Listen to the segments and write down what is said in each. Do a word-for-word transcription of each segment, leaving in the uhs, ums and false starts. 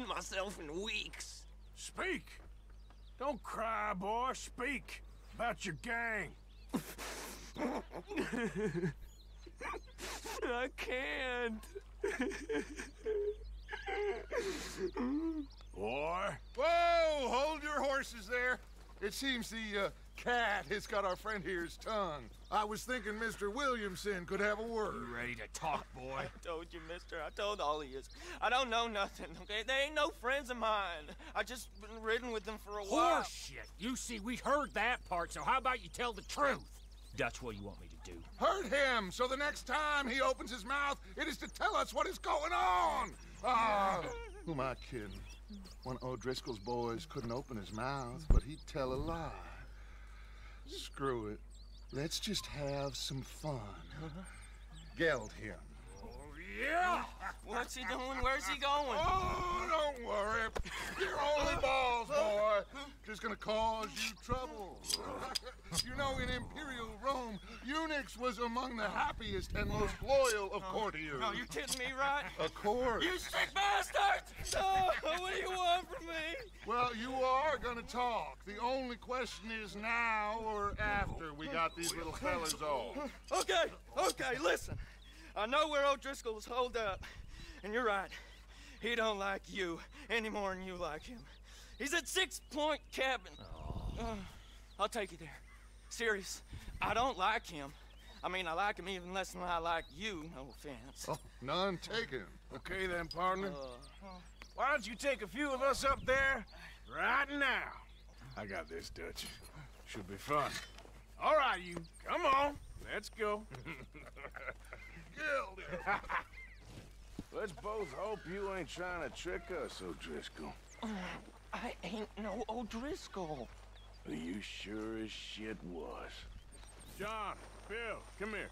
seen myself in weeks. Speak! Don't cry, boy. Speak about your gang. I can't. Boy. Whoa! Hold your horses there. It seems the uh, cat has got our friend here's tongue. I was thinking Mister Williamson could have a word. You ready to talk, boy? I told you, mister. I told all of you. I don't know nothing, okay? They ain't no friends of mine. I just been ridden with them for a while. Horseshit. You see, we heard that part, so how about you tell the truth? Dutch, what do you want me to do? Hurt him, so the next time he opens his mouth, it is to tell us what is going on. Ah, who am I kidding? One of O'Driscoll's boys couldn't open his mouth, but he'd tell a lie. Screw it. Let's just have some fun. Geld him. Oh, yeah! What's he doing? Where's he going? Oh, don't worry. You're holy balls, boy. Just gonna cause you trouble. You know, in Imperial Rome, eunuchs was among the happiest and most loyal of courtiers. No, you're kidding me, right? Of course. You sick bastards! Oh, what do you want from me? Well, you are gonna talk. The only question is now or after we got these little fellas off. Okay, okay, listen. I know where O'Driscoll's holed up, and you're right. He don't like you any more than you like him. He's at Six Point Cabin. Oh. Uh, I'll take you there. Serious, I don't like him. I mean, I like him even less than I like you, no offense. Oh, none taken. Okay then, partner. Uh, Why don't you take a few of us up there right now? I got this, Dutch. Should be fun. All right, you. Come on. Let's go. Killed him. Let's both hope you ain't trying to trick us, O'Driscoll. I ain't no O'Driscoll. You sure as shit was. John, Bill, come here.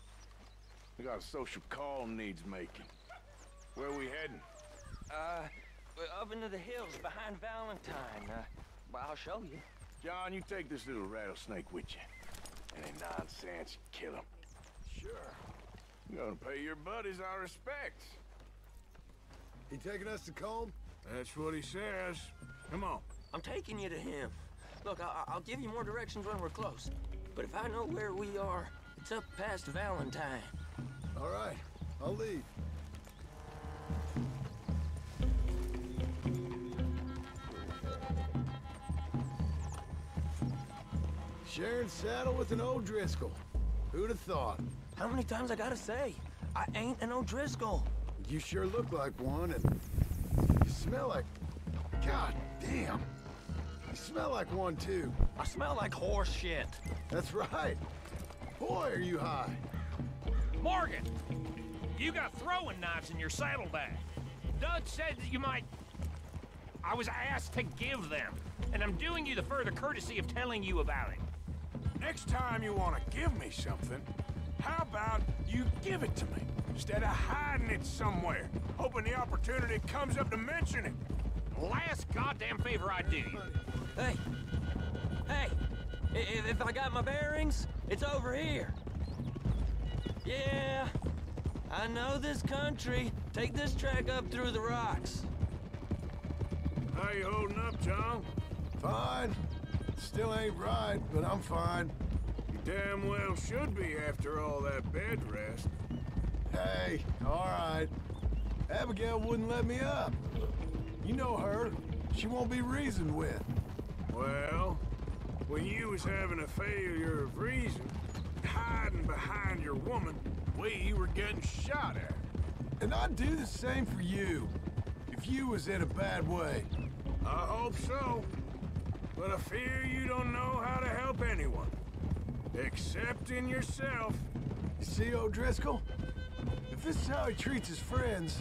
We got a social call needs making. Where are we heading? Uh, we're up into the hills behind Valentine. Uh, well, I'll show you. John, you take this little rattlesnake with you. Any nonsense, you kill him. Sure. You're gonna pay your buddies our respects. He taking us to Colm? That's what he says. Come on. I'm taking you to him. Look, I I'll give you more directions when we're close. But if I know where we are, it's up past Valentine. All right, I'll leave. Sharing saddle with an O'Driscoll. Who'd have thought? How many times I gotta say? I ain't an O'Driscoll. You sure look like one, and you smell like... God damn! You smell like one, too. I smell like horse shit. That's right. Boy, are you high. Morgan! You got throwing knives in your saddlebag. Dutch said that you might... I was asked to give them, and I'm doing you the further courtesy of telling you about it. Next time you want to give me something, how about you give it to me, instead of hiding it somewhere, hoping the opportunity comes up to mention it? Last goddamn favor I do. Hey, hey, if, if I got my bearings, it's over here. Yeah, I know this country. Take this track up through the rocks. How you holding up, John? Fine. Still ain't right, but I'm fine. You damn well should be after all that bed rest. Hey, all right. Abigail wouldn't let me up. You know her. She won't be reasoned with. Well, when you was having a failure of reason, hiding behind your woman, we were getting shot at. And I'd do the same for you, if you was in a bad way. I hope so. But I fear you don't know how to help anyone, except in yourself. You see, O'Driscoll? If this is how he treats his friends,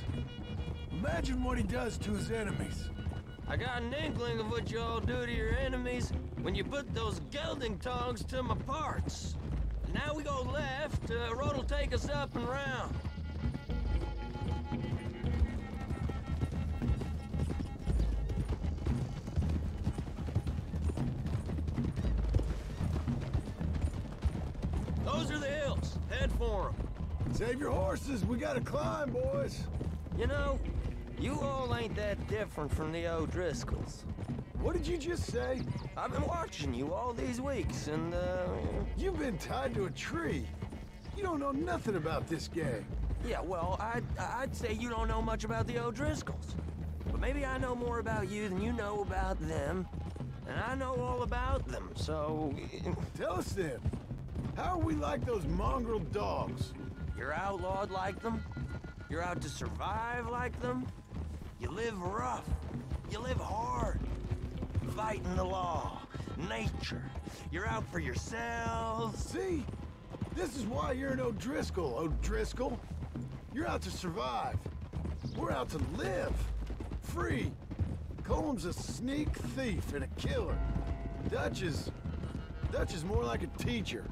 imagine what he does to his enemies. I got an inkling of what you all do to your enemies when you put those gelding tongs to my parts. And now we go left, uh, road will take us up and round. Save your horses, we gotta climb, boys. You know, You all ain't that different from the O'Driscolls. What did you just say? I've been watching you all these weeks, and, uh... You've been tied to a tree. You don't know nothing about this gang. Yeah, well, I'd, I'd say you don't know much about the O'Driscolls. But maybe I know more about you than you know about them. And I know all about them, so... Tell us then. How are we like those mongrel dogs? You're outlawed like them. You're out to survive like them. You live rough. You live hard. Fighting the law. Nature. You're out for yourselves. See? This is why you're an O'Driscoll, O'Driscoll. You're out to survive. We're out to live. Free. Colm's a sneak thief and a killer. Dutch is... Dutch is more like a teacher.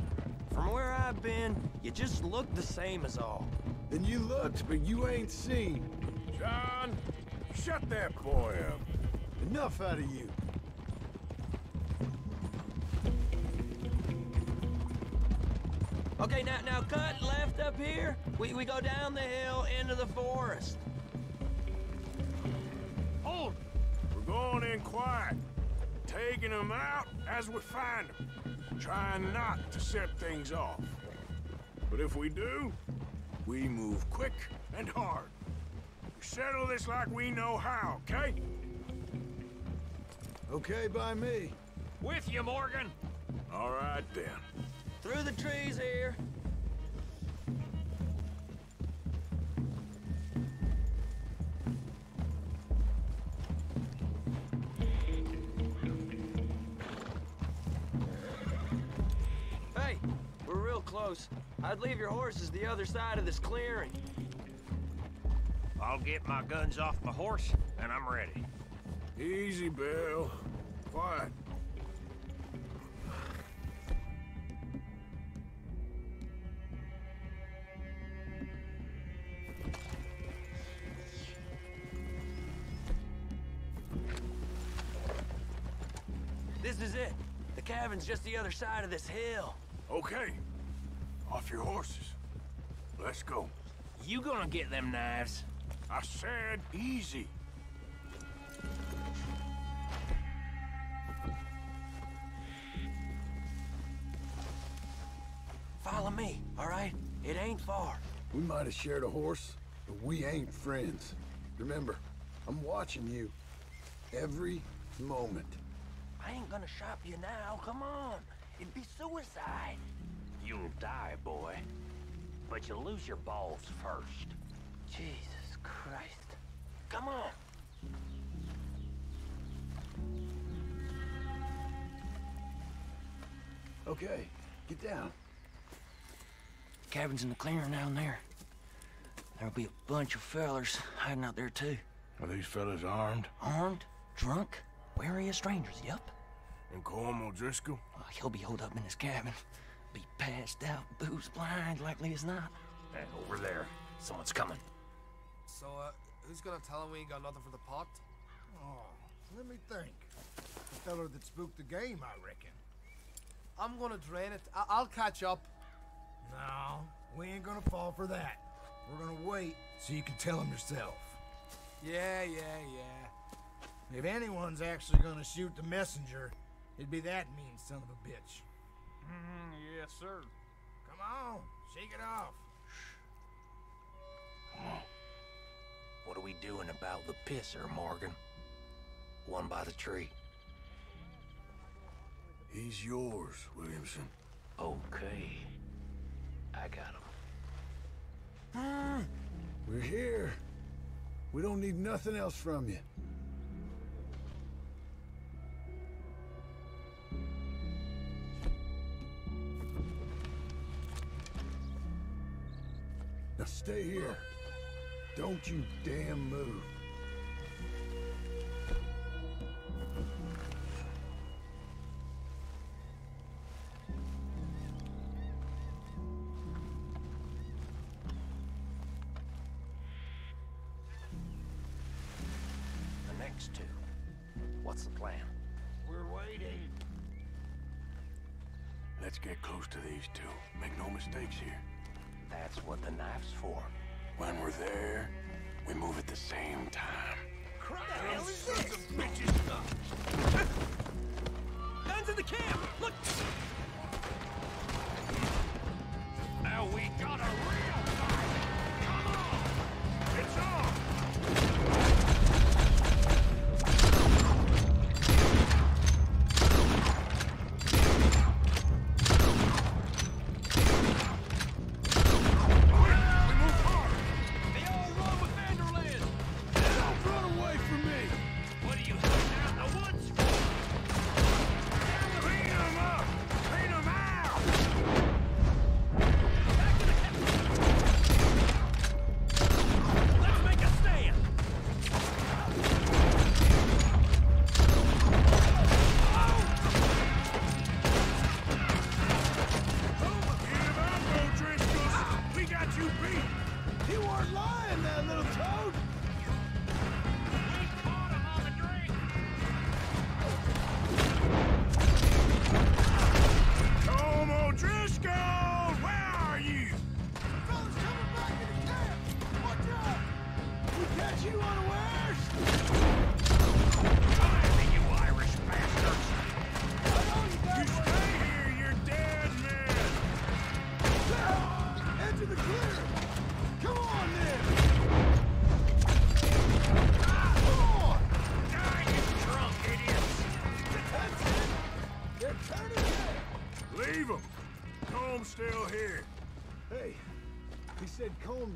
From where I've been, you just look the same as all. And you looked, but you ain't seen. John, shut that boy up. Enough out of you. Okay, now, now cut left up here. We, we go down the hill into the forest. Hold it. We're going in quiet. Taking them out as we find them. Trying not to set things off. But if we do, we move quick and hard. We settle this like we know how, okay? Okay by me. With you, Morgan. All right, then. Through the trees here. Hey, we're real close. I'd leave your horses the other side of this clearing. I'll get my guns off my horse, and I'm ready. Easy, Bill. Quiet. This is it. The cabin's just the other side of this hill. Okay. Off your horses. Let's go. You gonna get them knives? I said easy. Follow me, all right? It ain't far. We might have shared a horse, but we ain't friends. Remember, I'm watching you every moment. I ain't gonna shop you now, come on. It'd be suicide. You'll die, boy. But you'll lose your balls first. Jesus Christ. Come on. Okay, get down. Cabin's in the clearing down there. There'll be a bunch of fellers hiding out there, too. Are these fellas armed? Armed? Drunk? Wary of strangers, yep. And Colm O'Driscoll? Oh, he'll be holed up in his cabin. Be passed out, booze blind, likely as not. And over there, someone's coming. So, uh, who's gonna tell him we ain't got nothing for the pot? Oh, let me think. The fella that spooked the game, I reckon. I'm gonna drain it. I I'll catch up. No, we ain't gonna fall for that. We're gonna wait so you can tell him yourself. Yeah, yeah, yeah. If anyone's actually gonna shoot the messenger, it'd be that mean son of a bitch. Mm, yes, sir. Come on, shake it off. Come on. What are we doing about the pisser, Morgan? One by the tree. He's yours, Williamson. Okay. I got him. We're here. We don't need nothing else from you. Stay here. Don't you damn move. The next two. What's the plan? We're waiting. Let's get close to these two. Make no mistakes here. That's what the knife's for. When we're there, We move at the same time. What the hell is this? Guns in the camp! Look! Now we got a real fight! Come on! It's on!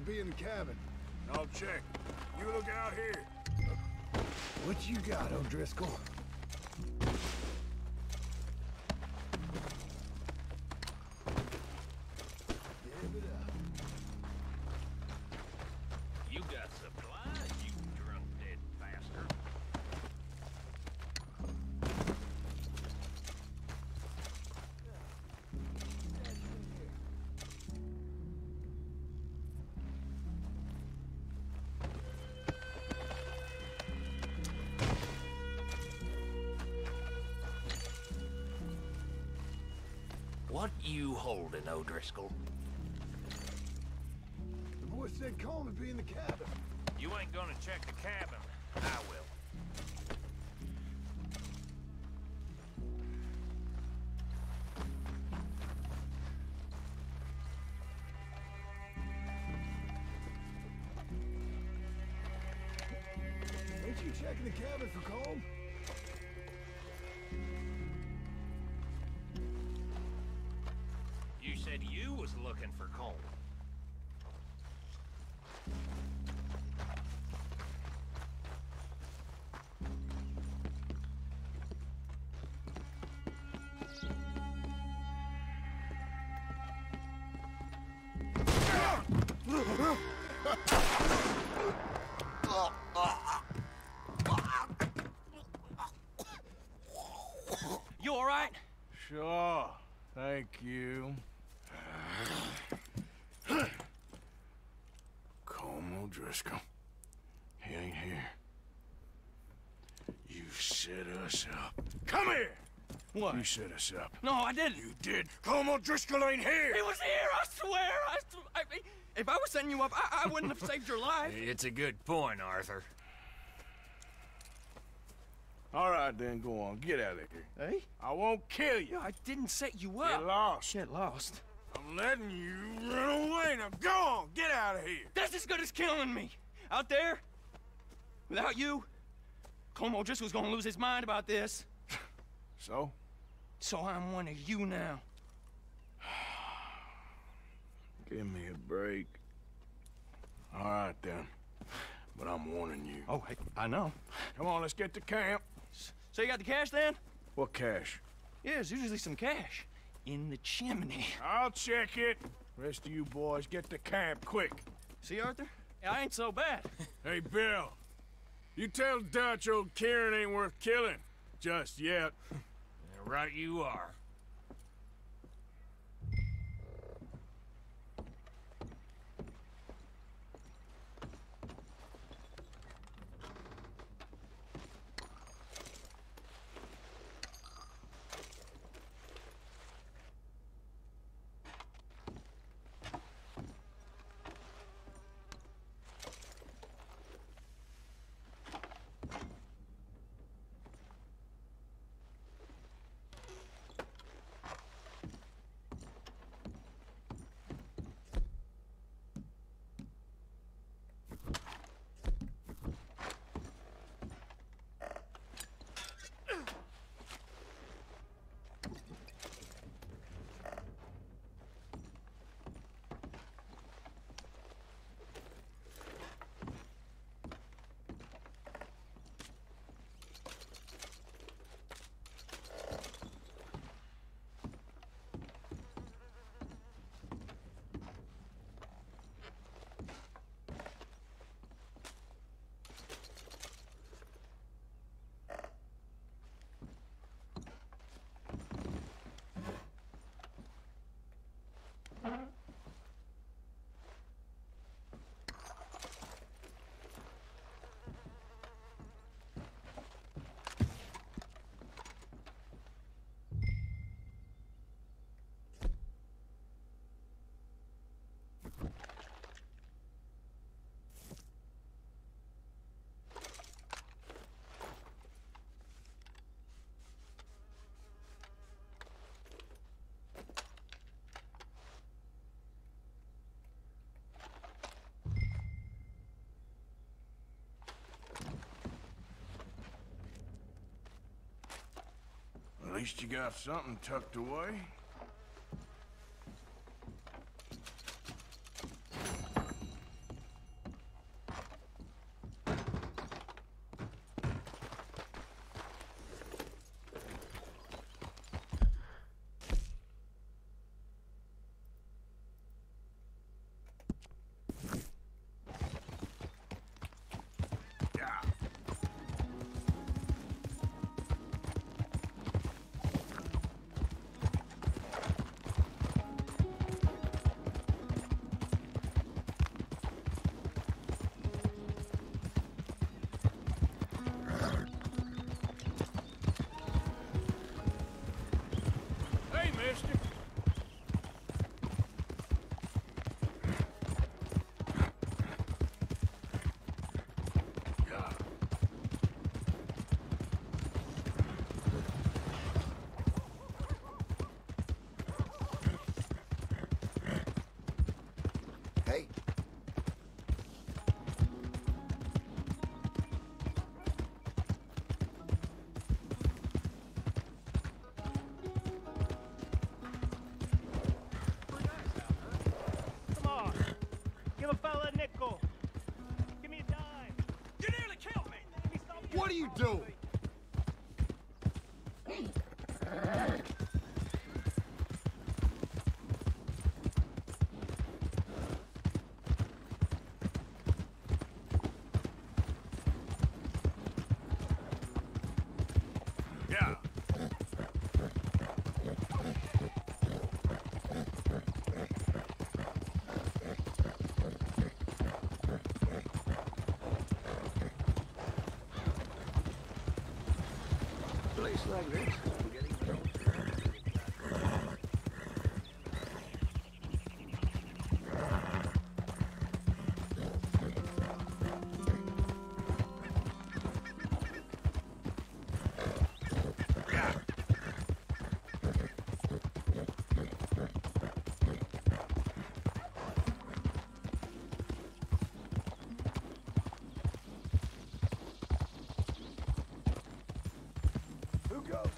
Be in the cabin. I'll check. You look out here. What you got, O'Driscoll? Give it up. You got supplies, you drunk dead bastard. What you holding, O'Driscoll? The boy said Colm would be in the cabin. You ain't gonna check the cabin. I will. Ain't you checking the cabin for Colm? Said you was looking for Colm. You all right? Sure. Thank you. Colm O'Driscoll. He ain't here. You set us up. Come here! What? You set us up. No, I didn't. You did. Colm O'Driscoll ain't here! He was here, I swear! I, I, if I was setting you up, I, I wouldn't have saved your life. It's a good point, Arthur. All right, then, go on. Get out of here. Hey? I won't kill you. No, I didn't set you up. Get lost. Shit, lost. I'm letting you run away. Now go on, get out of here. That's as good as killing me. Out there, without you, Colm O'Driscoll's gonna lose his mind about this. So? So I'm one of you now. Give me a break. All right then, but I'm warning you. Oh, hey, I know. Come on, let's get to camp. So you got the cash then? What cash? Yeah, there's usually some cash. In the chimney. I'll check it. Rest of you boys, get to camp, quick. See, Arthur? I ain't so bad. Hey, Bill. You tell Dutch old Kieran ain't worth killing. Just yet. Yeah, right you are. least you got something tucked away. What do you do? Like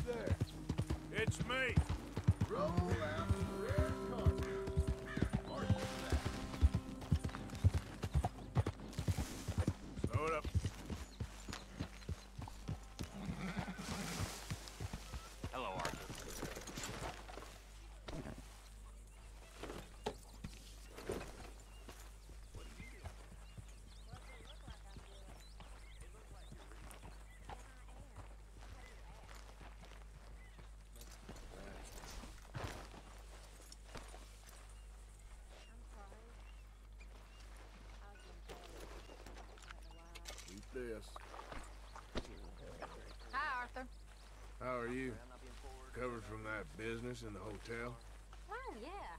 this. It's me. Roll out the red carpet. March back. Slow it up. Hello, Arthur. This. Hi, Arthur. How are you? Recovered from that business in the hotel? Oh, yeah.